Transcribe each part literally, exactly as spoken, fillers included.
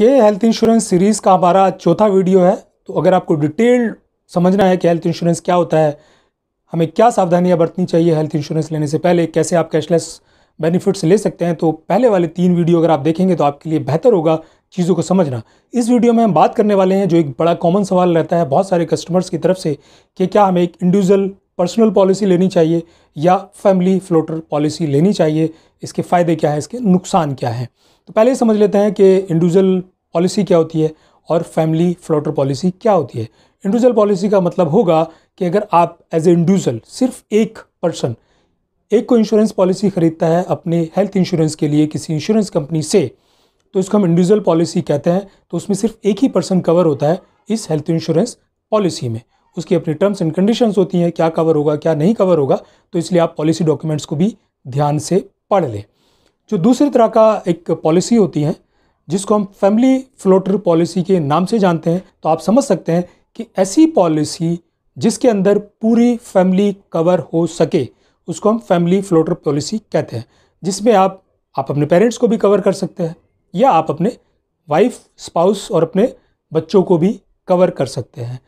ये health insurance series का हमारा चौथा वीडियो है। तो अगर आपको डिटेल्ड समझना है कि हेल्थ इंश्योरेंस क्या होता है, हमें क्या सावधानियां बरतनी चाहिए हेल्थ इंश्योरेंस लेने से पहले, कैसे आप कैशलेस बेनिफिट्स ले सकते हैं, तो पहले वाले तीन वीडियो अगर आप देखेंगे तो आपके लिए बेहतर होगा चीज़ों को समझना। इस वीडियो में हम बात करने वाले हैं जो एक बड़ा कॉमन सवाल रहता है बहुत सारे कस्टमर्स की तरफ से कि क्या हमें एक इंडिविजुअल पर्सनल पॉलिसी लेनी चाहिए या फैमिली फ्लोटर पॉलिसी लेनी चाहिए, इसके फ़ायदे क्या है, इसके नुकसान क्या है। तो पहले समझ लेते हैं कि इंडिविजुअल पॉलिसी क्या होती है और फैमिली फ्लोटर पॉलिसी क्या होती है। इंडिविजुअल पॉलिसी का मतलब होगा कि अगर आप एज ए इंडिविजुअल सिर्फ एक पर्सन एक को इंश्योरेंस पॉलिसी ख़रीदता है अपने हेल्थ इंश्योरेंस के लिए किसी इंश्योरेंस कंपनी से, तो इसको हम इंडिविजुअल पॉलिसी कहते हैं। तो उसमें सिर्फ एक ही पर्सन कवर होता है इस हेल्थ इंश्योरेंस पॉलिसी में, उसकी अपनी टर्म्स एंड कंडीशंस होती हैं, क्या कवर होगा क्या नहीं कवर होगा। तो इसलिए आप पॉलिसी डॉक्यूमेंट्स को भी ध्यान से पढ़ लें। जो दूसरी तरह का एक पॉलिसी होती है जिसको हम फैमिली फ्लोटर पॉलिसी के नाम से जानते हैं, तो आप समझ सकते हैं कि ऐसी पॉलिसी जिसके अंदर पूरी फैमिली कवर हो सके उसको हम फैमिली फ्लोटर पॉलिसी कहते हैं, जिसमें आप आप अपने पेरेंट्स को भी कवर कर सकते हैं या आप अपने वाइफ स्पाउस और अपने बच्चों को भी कवर कर सकते हैं।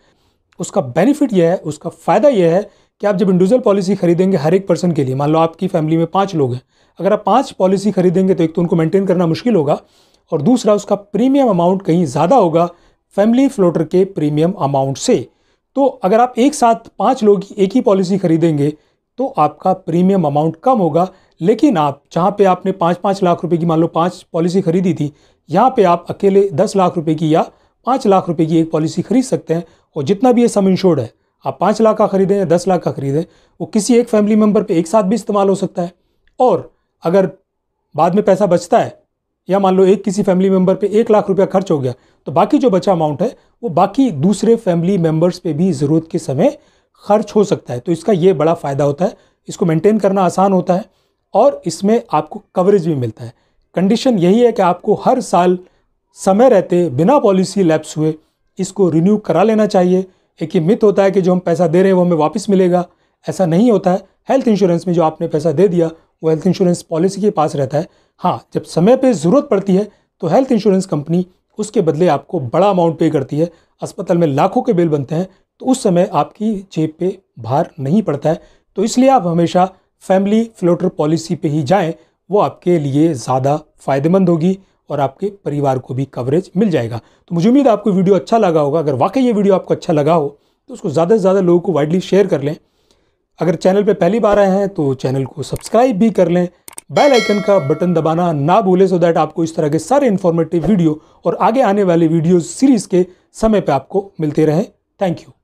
उसका बेनिफिट यह है, उसका फ़ायदा यह है कि आप जब इंडिविजुअल पॉलिसी खरीदेंगे हर एक पर्सन के लिए, मान लो आपकी फैमिली में पाँच लोग हैं, अगर आप पाँच पॉलिसी खरीदेंगे तो एक तो उनको मेंटेन करना मुश्किल होगा और दूसरा उसका प्रीमियम अमाउंट कहीं ज़्यादा होगा फैमिली फ्लोटर के प्रीमियम अमाउंट से। तो अगर आप एक साथ पाँच लोग एक ही पॉलिसी खरीदेंगे तो आपका प्रीमियम अमाउंट कम होगा, लेकिन आप जहाँ पे आपने पाँच पाँच लाख रुपए की मान लो पाँच पॉलिसी खरीदी थी, यहाँ पे आप अकेले दस लाख रुपए की या पाँच लाख रुपए की एक पॉलिसी खरीद सकते हैं। और जितना भी ये सम इंश्योर्ड है, आप पाँच लाख का खरीदें या दस लाख का खरीदें, वो किसी एक फैमिली मेम्बर पर एक साथ भी इस्तेमाल हो सकता है। और अगर बाद में पैसा बचता है या मान लो एक किसी फैमिली मेम्बर पर एक लाख रुपया खर्च हो गया, तो बाकी जो बचा अमाउंट है वो बाकी दूसरे फैमिली मेम्बर्स पर भी ज़रूरत के समय खर्च हो सकता है। तो इसका ये बड़ा फ़ायदा होता है, इसको मेंटेन करना आसान होता है और इसमें आपको कवरेज भी मिलता है। कंडीशन यही है कि आपको हर साल समय रहते बिना पॉलिसी लैप्स हुए इसको रिन्यू करा लेना चाहिए। एक ये मिथ होता है कि जो हम पैसा दे रहे हैं वो हमें वापस मिलेगा, ऐसा नहीं होता है। हेल्थ इंश्योरेंस में जो आपने पैसा दे दिया वो हेल्थ इंश्योरेंस पॉलिसी के पास रहता है। हाँ, जब समय पर ज़रूरत पड़ती है तो हेल्थ इंश्योरेंस कंपनी उसके बदले आपको बड़ा अमाउंट पे करती है। अस्पताल में लाखों के बिल बनते हैं तो उस समय आपकी जेब पे भार नहीं पड़ता है। तो इसलिए आप हमेशा फैमिली फ्लोटर पॉलिसी पे ही जाएं, वो आपके लिए ज़्यादा फायदेमंद होगी और आपके परिवार को भी कवरेज मिल जाएगा। तो मुझे उम्मीद है आपको वीडियो अच्छा लगा होगा। अगर वाकई ये वीडियो आपको अच्छा लगा हो तो उसको ज़्यादा से ज़्यादा लोगों को वाइडली शेयर कर लें। अगर चैनल पर पहली बार आए हैं तो चैनल को सब्सक्राइब भी कर लें, बेल आइकन का बटन दबाना ना भूलें, सो दैट आपको इस तरह के सारे इन्फॉर्मेटिव वीडियो और आगे आने वाले वीडियो सीरीज़ के समय पर आपको मिलते रहें। Thank you.